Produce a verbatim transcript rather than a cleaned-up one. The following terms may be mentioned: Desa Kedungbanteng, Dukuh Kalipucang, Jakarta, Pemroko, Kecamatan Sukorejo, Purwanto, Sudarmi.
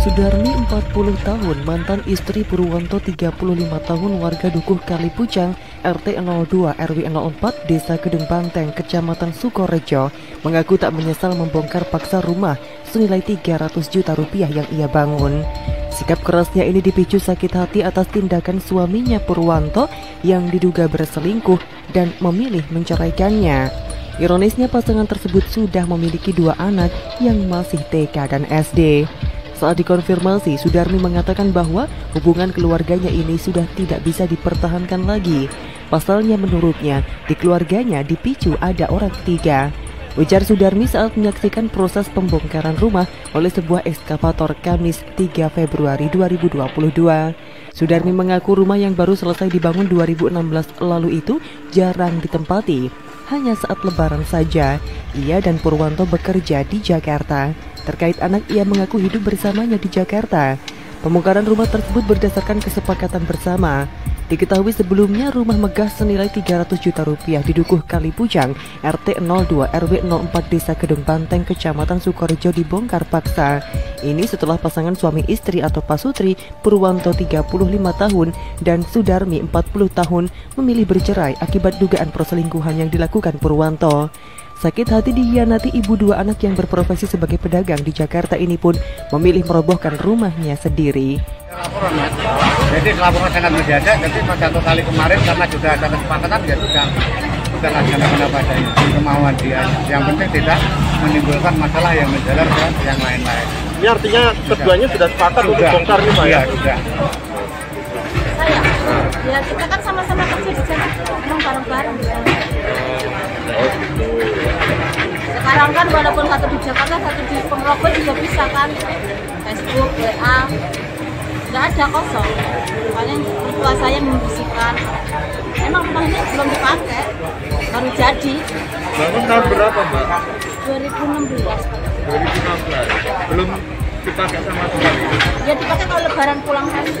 Sudarmi, empat puluh tahun, mantan istri Purwanto, tiga puluh lima tahun, warga Dukuh Kalipucang, R T nol dua R W nol empat, Desa Kedungbanteng, Kecamatan Sukorejo, mengaku tak menyesal membongkar paksa rumah senilai tiga ratus juta rupiah yang ia bangun. Sikap kerasnya ini dipicu sakit hati atas tindakan suaminya Purwanto yang diduga berselingkuh dan memilih menceraikannya. Ironisnya, pasangan tersebut sudah memiliki dua anak yang masih T K dan S D. Saat dikonfirmasi, Sudarmi mengatakan bahwa hubungan keluarganya ini sudah tidak bisa dipertahankan lagi. Pasalnya, menurutnya, di keluarganya dipicu ada orang ketiga. Ujar Sudarmi saat menyaksikan proses pembongkaran rumah oleh sebuah ekskavator Kamis tiga Februari dua ribu dua puluh dua. Sudarmi mengaku rumah yang baru selesai dibangun dua ribu enam belas lalu itu jarang ditempati. Hanya saat lebaran saja, ia dan Purwanto bekerja di Jakarta. Terkait anak, ia mengaku hidup bersamanya di Jakarta. Pembongkaran rumah tersebut berdasarkan kesepakatan bersama. Diketahui sebelumnya rumah megah senilai tiga ratus juta rupiah di Dukuh Kalipucang, R T nol dua R W nol empat Desa Kedungbanteng, Kecamatan Sukorejo dibongkar paksa. Ini setelah pasangan suami istri atau pasutri Purwanto tiga puluh lima tahun dan Sudarmi empat puluh tahun memilih bercerai akibat dugaan perselingkuhan yang dilakukan Purwanto. Sakit hati dikhianati ibu dua anak yang berprofesi sebagai pedagang di Jakarta ini pun memilih merobohkan rumahnya sendiri. Laporan, ya. Jadi laporan sangat mendadak. Jadi pas satu kali kemarin karena sudah ada kesepakatan, ya sudah sudah laksanakan apa adanya kemauan dia. Yang penting tidak menimbulkan masalah yang menjalar ke yang lain-lain. Ini artinya keduanya sudah sepakat untuk bongkar nih, Pak? Iya, sudah. Ya, kita kan sama-sama kerja di sana, emang bareng-bareng di sana. Sekarang kan walaupun satu di Jakarta, satu di Pemroko juga bisa kan, Facebook, W A, nggak ada kosong. Soalnya mertua saya membisikkan, emang rumahnya belum dipakai, baru jadi. Bangun tahun berapa, Mbak? dua ribu enam belas. dua ribu enam belas, belum dipakai sama sekali. Ya dipakai kalau lebaran pulang saja.